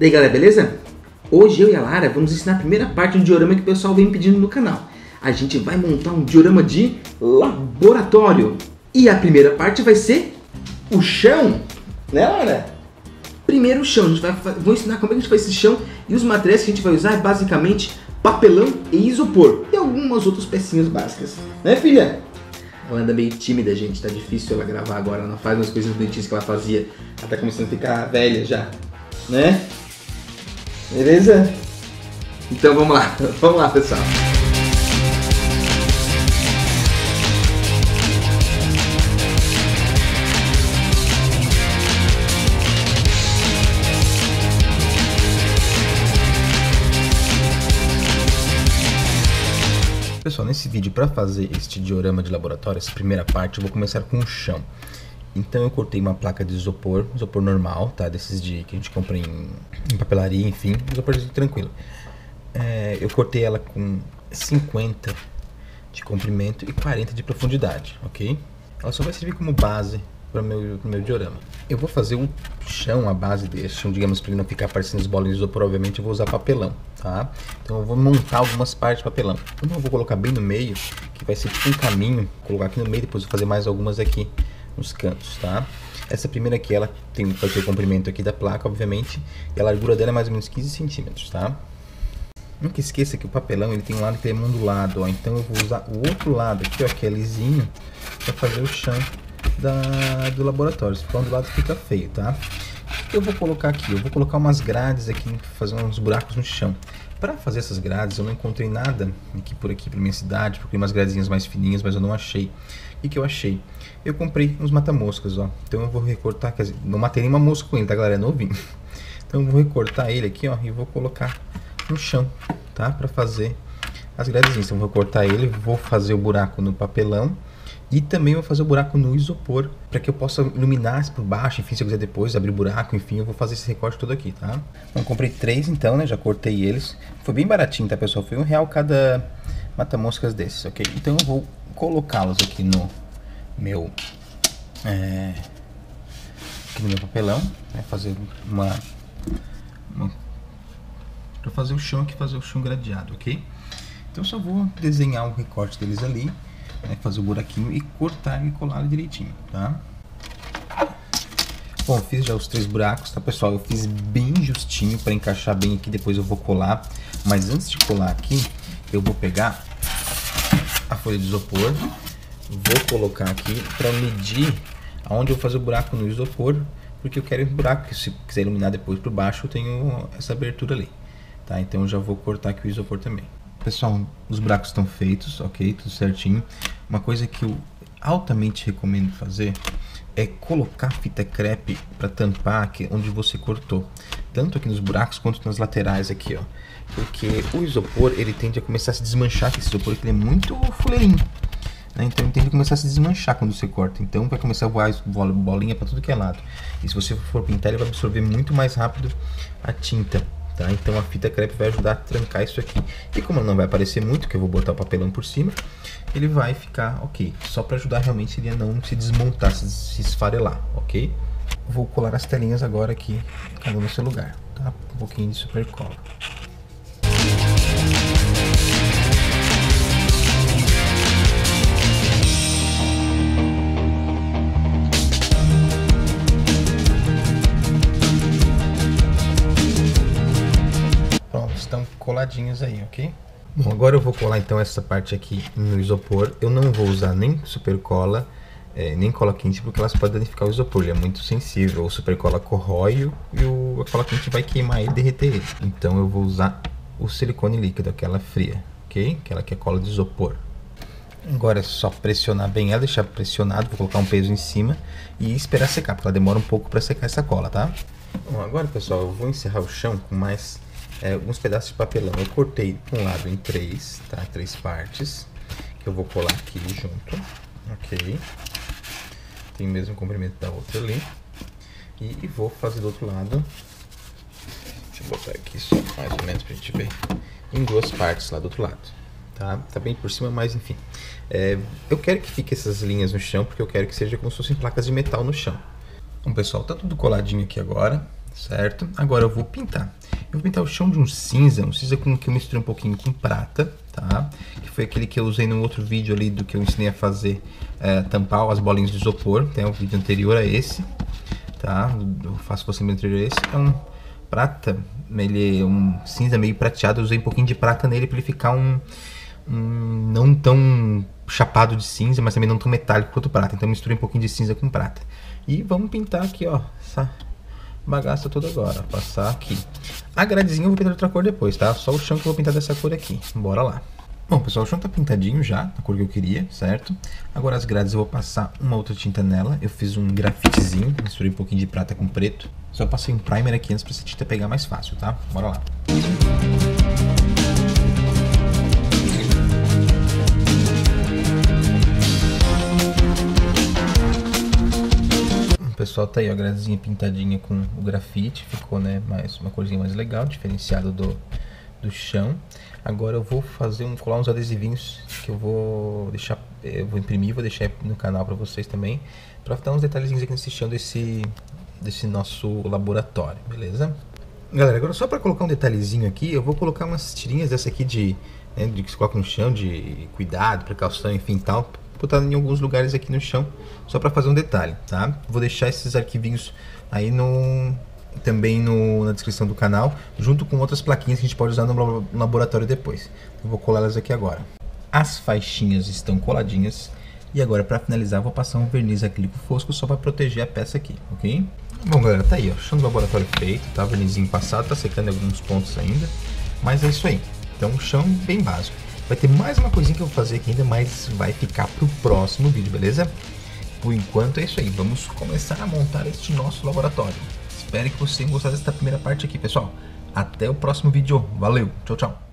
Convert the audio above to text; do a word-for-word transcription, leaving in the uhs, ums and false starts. E aí galera, beleza? Hoje eu e a Lara vamos ensinar a primeira parte do diorama que o pessoal vem pedindo no canal. A gente vai montar um diorama de laboratório. E a primeira parte vai ser o chão, né Lara? Primeiro o chão, a gente vai, vou ensinar como é que a gente faz esse chão e os materiais que a gente vai usar é basicamente papelão e isopor. E algumas outras pecinhas básicas, né filha? Ela anda meio tímida, gente, tá difícil ela gravar agora, ela não faz umas coisas bonitinhas que ela fazia. Ela tá começando a ficar velha já, né? Beleza? Então vamos lá, vamos lá pessoal. Pessoal, nesse vídeo, para fazer este diorama de laboratório, essa primeira parte, eu vou começar com o chão. Então eu cortei uma placa de isopor, isopor normal, tá? Desses de que a gente compra em, em papelaria, enfim, isopor tranquilo. É, eu cortei ela com cinquenta de comprimento e quarenta de profundidade, ok? Ela só vai servir como base para o meu, pro meu diorama. Eu vou fazer um chão, a base desse chão, digamos, para ele não ficar parecendo as bolas de isopor, obviamente eu vou usar papelão, tá? Então eu vou montar algumas partes de papelão. Uma eu vou colocar bem no meio, que vai ser tipo um caminho, vou colocar aqui no meio, depois vou fazer mais algumas aqui nos cantos, tá? Essa primeira aqui, ela tem o comprimento aqui da placa, obviamente, e a largura dela é mais ou menos quinze centímetros, tá? Nunca esqueça que o papelão, ele tem um lado que é ondulado, ó, então eu vou usar o outro lado aqui, ó, que é lisinho, para fazer o chão Da, do laboratório. Se for do lado fica feio, tá? Eu vou colocar aqui, eu vou colocar umas grades aqui, fazer uns buracos no chão. Para fazer essas grades eu não encontrei nada aqui por aqui para minha cidade, porque umas gradezinhas mais fininhas, mas eu não achei. E que eu achei? Eu comprei uns mata-moscas, ó. Então eu vou recortar, quer dizer, não matei nenhuma mosca com ele, tá galera? É novinho. Então eu vou recortar ele aqui, ó, e vou colocar no chão, tá? Para fazer as gradezinhas. Então eu vou cortar ele, vou fazer o buraco no papelão. E também vou fazer o buraco no isopor, para que eu possa iluminar por baixo, enfim, se eu quiser depois abrir o buraco, enfim, eu vou fazer esse recorte todo aqui, tá? Então, comprei três então, né, já cortei eles. Foi bem baratinho, tá, pessoal? Foi um real cada mata-moscas desses, ok? Então eu vou colocá-los aqui no meu, é, aqui no meu papelão, né, fazer uma... uma para fazer o chão aqui, fazer o chão gradeado, ok? Então eu só vou desenhar o recorte deles ali, né, fazer o buraquinho e cortar e colar direitinho, tá? Bom, eu fiz já os três buracos, tá pessoal? Eu fiz bem justinho para encaixar bem aqui, depois eu vou colar. Mas antes de colar aqui, eu vou pegar a folha de isopor, vou colocar aqui para medir aonde eu vou fazer o buraco no isopor, porque eu quero um buraco, se quiser iluminar depois por baixo, eu tenho essa abertura ali, tá? Então eu já vou cortar aqui o isopor também. Pessoal, os buracos estão feitos, ok? Tudo certinho. Uma coisa que eu altamente recomendo fazer é colocar fita crepe para tampar aqui onde você cortou, tanto aqui nos buracos quanto nas laterais aqui, ó. Porque o isopor, ele tende a começar a se desmanchar, que esse isopor ele é muito fuleirinho, né? Então ele tende a começar a se desmanchar quando você corta. Então vai começar a voar bolinha para tudo que é lado. E se você for pintar, ele vai absorver muito mais rápido a tinta. Tá? Então a fita crepe vai ajudar a trancar isso aqui. E como não vai aparecer muito, que eu vou botar o papelão por cima, ele vai ficar ok. Só para ajudar realmente ele a não se desmontar, se esfarelar, ok? Vou colar as telinhas agora aqui, cada um no seu lugar, tá? Um pouquinho de super cola. Estão coladinhos aí, ok? Bom, agora eu vou colar então essa parte aqui no isopor. Eu não vou usar nem super cola, é, nem cola quente, porque elas podem danificar o isopor, ele é muito sensível. O super cola corrói e o, a cola quente vai queimar e derreter ele. Então eu vou usar o silicone líquido, aquela fria, ok? Aquela que é cola de isopor. Agora é só pressionar bem ela, deixar pressionado, vou colocar um peso em cima e esperar secar, porque ela demora um pouco para secar essa cola, tá? Bom, agora pessoal, eu vou encerrar o chão com mais... É, alguns pedaços de papelão. Eu cortei um lado em três, tá? Três partes, que eu vou colar aqui junto, ok? Tem o mesmo comprimento da outra ali. E, e vou fazer do outro lado. Deixa eu botar aqui só mais ou menos pra gente ver. Em duas partes lá do outro lado, tá? Tá bem por cima, mas enfim. É, eu quero que fique essas linhas no chão, porque eu quero que seja como se fossem placas de metal no chão. Bom pessoal, tá tudo coladinho aqui agora, certo? Agora eu vou pintar. Eu vou pintar o chão de um cinza, um cinza com que eu misturei um pouquinho com prata, tá? Que foi aquele que eu usei no outro vídeo ali do que eu ensinei a fazer é, tampar as bolinhas de isopor, tem um vídeo anterior a esse, tá? Eu faço você me anterior a esse, é um prata, ele é um cinza meio prateado, eu usei um pouquinho de prata nele para ele ficar um, um não tão chapado de cinza, mas também não tão metálico quanto prata, então misturei um pouquinho de cinza com prata. E vamos pintar aqui, ó, essa bagaça toda agora, passar aqui. A gradezinha eu vou pintar outra cor depois, tá? Só o chão que eu vou pintar dessa cor aqui, bora lá. Bom, pessoal, o chão tá pintadinho já, na cor que eu queria, certo? Agora as grades eu vou passar uma outra tinta nela, eu fiz um grafitezinho, misturei um pouquinho de prata com preto. Só passei um primer aqui antes pra essa tinta pegar mais fácil, tá? Bora lá. Pessoal, tá aí ó, a gradezinha pintadinha com o grafite, ficou, né, mais uma corzinha mais legal, diferenciado do, do chão. Agora eu vou fazer um, colar uns adesivinhos que eu vou deixar, eu vou imprimir, vou deixar no canal para vocês também, para dar uns detalhezinhos aqui nesse chão desse, desse nosso laboratório, beleza? Galera, agora só para colocar um detalhezinho aqui, eu vou colocar umas tirinhas dessa aqui de, né, de que se coloca no chão, de cuidado, precaução, enfim tal. Botar em alguns lugares aqui no chão, só para fazer um detalhe, tá? Vou deixar esses arquivinhos aí no, também no, na descrição do canal, junto com outras plaquinhas que a gente pode usar no laboratório depois. Eu vou colar elas aqui agora. As faixinhas estão coladinhas e agora, para finalizar, vou passar um verniz acrílico fosco só para proteger a peça aqui, ok? Bom, galera, tá aí, ó, chão do laboratório feito, tá? Vernizinho passado, tá secando alguns pontos ainda, mas é isso aí. Então, um chão bem básico. Vai ter mais uma coisinha que eu vou fazer aqui ainda, mas vai ficar pro próximo vídeo, beleza? Por enquanto é isso aí, vamos começar a montar este nosso laboratório. Espero que vocês tenham gostado dessa primeira parte aqui, pessoal. Até o próximo vídeo, valeu, tchau, tchau!